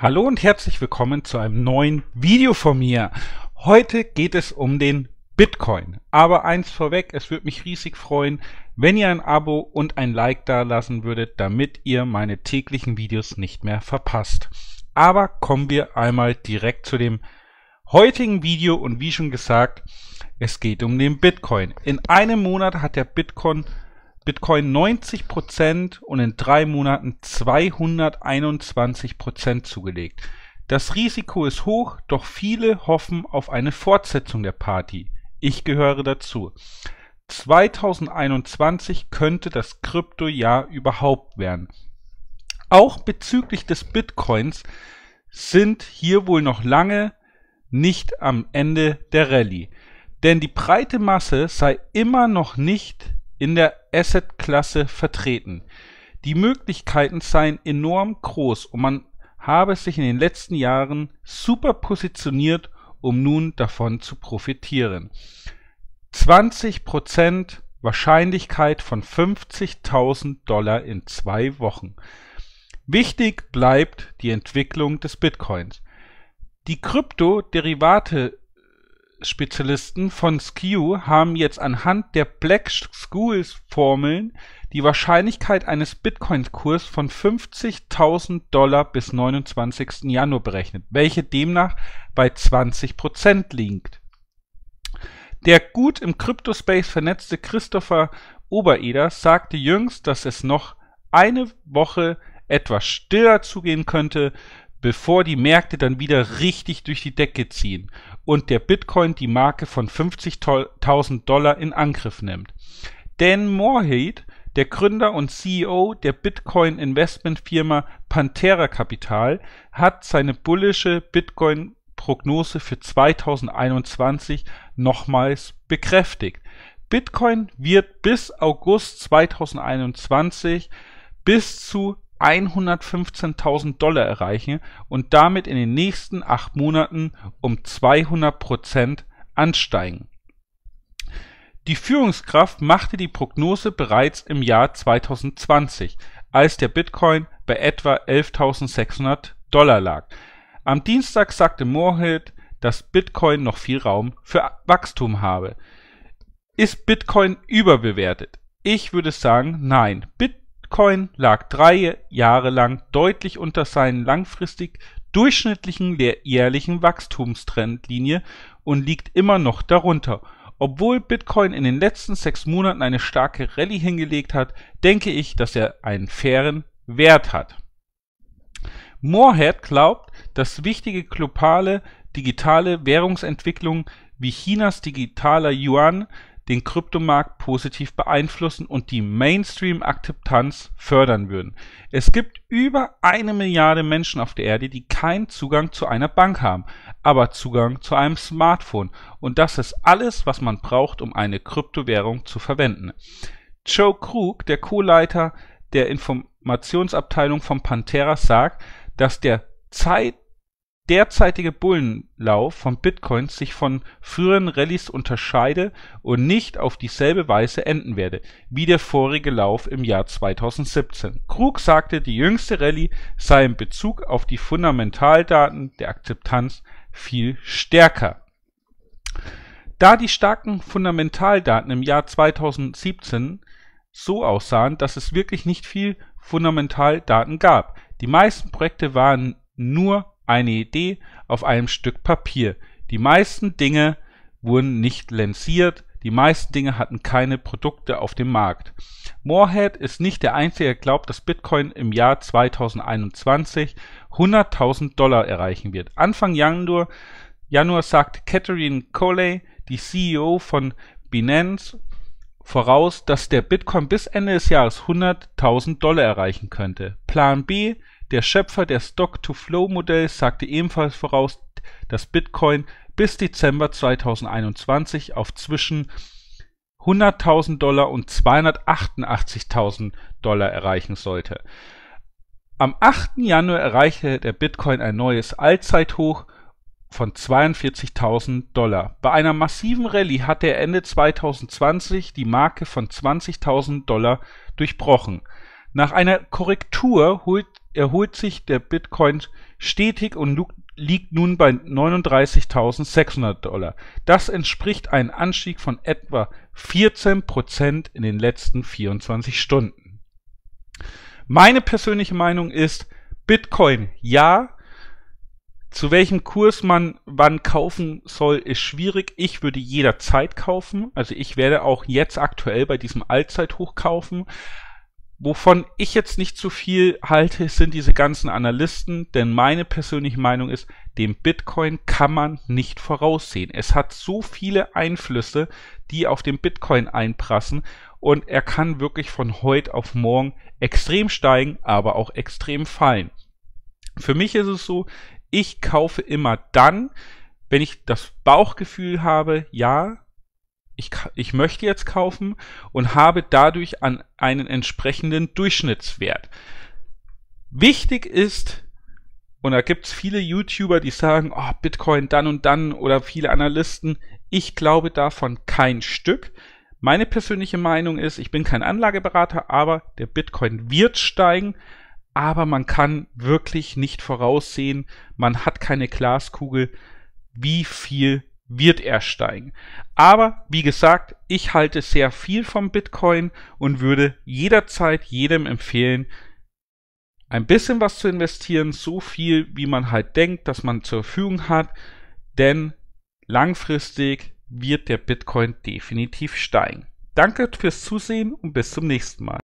Hallo und herzlich willkommen zu einem neuen Video von mir. Heute geht es um den Bitcoin. Aber eins vorweg, es würde mich riesig freuen, wenn ihr ein Abo und ein Like da lassen würdet, damit ihr meine täglichen Videos nicht mehr verpasst. Aber kommen wir einmal direkt zu dem heutigen Video und wie schon gesagt, es geht um den Bitcoin. In einem Monat hat der Bitcoin 90% und in 3 Monaten 221% zugelegt. Das Risiko ist hoch, doch viele hoffen auf eine Fortsetzung der Party. Ich gehöre dazu. 2021 könnte das Kryptojahr überhaupt werden. Auch bezüglich des Bitcoins sind hier wohl noch lange nicht am Ende der Rallye. Denn die breite Masse sei immer noch nicht in der Asset-Klasse vertreten. Die Möglichkeiten seien enorm groß und man habe sich in den letzten Jahren super positioniert, um nun davon zu profitieren. 20% Wahrscheinlichkeit von $50.000 in 2 Wochen. Wichtig bleibt die Entwicklung des Bitcoins. Die Krypto-Derivate-Spezialisten von Skew haben jetzt anhand der Black-Scholes-Formeln die Wahrscheinlichkeit eines Bitcoin-Kurs von $50.000 bis 29. Januar berechnet, welche demnach bei 20% liegt. Der gut im Kryptospace vernetzte Christopher Obereder sagte jüngst, dass es noch eine Woche etwas stiller zugehen könnte, bevor die Märkte dann wieder richtig durch die Decke ziehen und der Bitcoin die Marke von $50.000 in Angriff nimmt. Dan Moorhead, der Gründer und CEO der Bitcoin Investment Firma Pantera Capital, hat seine bullische Bitcoin Prognose für 2021 nochmals bekräftigt. Bitcoin wird bis August 2021 bis zu $115.000 erreichen und damit in den nächsten 8 Monaten um 200% ansteigen. Die Führungskraft machte die Prognose bereits im Jahr 2020, als der Bitcoin bei etwa $11.600 lag. Am Dienstag sagte Moorhead, dass Bitcoin noch viel Raum für Wachstum habe. Ist Bitcoin überbewertet? Ich würde sagen, nein. Bitcoin lag 3 Jahre lang deutlich unter seinen langfristig durchschnittlichen jährlichen Wachstumstrendlinie und liegt immer noch darunter. Obwohl Bitcoin in den letzten 6 Monaten eine starke Rallye hingelegt hat, denke ich, dass er einen fairen Wert hat. Moorhead glaubt, dass wichtige globale digitale Währungsentwicklungen wie Chinas digitaler Yuan den Kryptomarkt positiv beeinflussen und die Mainstream-Akzeptanz fördern würden. Es gibt über 1 Milliarde Menschen auf der Erde, die keinen Zugang zu einer Bank haben, aber Zugang zu einem Smartphone. Und das ist alles, was man braucht, um eine Kryptowährung zu verwenden. Joe Krug, der Co-Leiter der Informationsabteilung von Pantera, sagt, dass der derzeitige Bullenlauf von Bitcoins sich von früheren Rallyes unterscheide und nicht auf dieselbe Weise enden werde, wie der vorige Lauf im Jahr 2017. Krug sagte, die jüngste Rallye sei in Bezug auf die Fundamentaldaten der Akzeptanz viel stärker. Da die starken Fundamentaldaten im Jahr 2017 so aussahen, dass es wirklich nicht viel Fundamentaldaten gab. Die meisten Projekte waren nur eine Idee auf einem Stück Papier. Die meisten Dinge wurden nicht lanciert, die meisten Dinge hatten keine Produkte auf dem Markt. Moorhead ist nicht der Einzige, der glaubt, dass Bitcoin im Jahr 2021 $100.000 erreichen wird. Anfang Januar sagte Catherine Coley, die CEO von Binance, voraus, dass der Bitcoin bis Ende des Jahres $100.000 erreichen könnte. Plan B, der Schöpfer der Stock-to-Flow-Modells, sagte ebenfalls voraus, dass Bitcoin bis Dezember 2021 auf zwischen $100.000 und $288.000 erreichen sollte. Am 8. Januar erreichte der Bitcoin ein neues Allzeithoch von $42.000. Bei einer massiven Rallye hat er Ende 2020 die Marke von $20.000 durchbrochen. Nach einer Korrektur erholt sich der Bitcoin stetig und liegt nun bei 39.600 Dollar. Das entspricht einem Anstieg von etwa 14% in den letzten 24 Stunden. Meine persönliche Meinung ist, Bitcoin ja, zu welchem Kurs man wann kaufen soll, ist schwierig. Ich würde jederzeit kaufen, also ich werde auch jetzt aktuell bei diesem Allzeithoch kaufen. Wovon ich jetzt nicht so viel halte, sind diese ganzen Analysten, denn meine persönliche Meinung ist, den Bitcoin kann man nicht voraussehen. Es hat so viele Einflüsse, die auf den Bitcoin einprassen und er kann wirklich von heute auf morgen extrem steigen, aber auch extrem fallen. Für mich ist es so, ich kaufe immer dann, wenn ich das Bauchgefühl habe, ja, ich möchte jetzt kaufen und habe dadurch an einen entsprechenden Durchschnittswert. Wichtig ist, und da gibt es viele YouTuber, die sagen, oh, Bitcoin dann und dann oder viele Analysten, ich glaube davon kein Stück. Meine persönliche Meinung ist, ich bin kein Anlageberater, aber der Bitcoin wird steigen, aber man kann wirklich nicht voraussehen, man hat keine Glaskugel, wie viel wird er steigen. Aber wie gesagt, ich halte sehr viel vom Bitcoin und würde jederzeit jedem empfehlen, ein bisschen was zu investieren, so viel wie man halt denkt, dass man zur Verfügung hat, denn langfristig wird der Bitcoin definitiv steigen. Danke fürs Zusehen und bis zum nächsten Mal.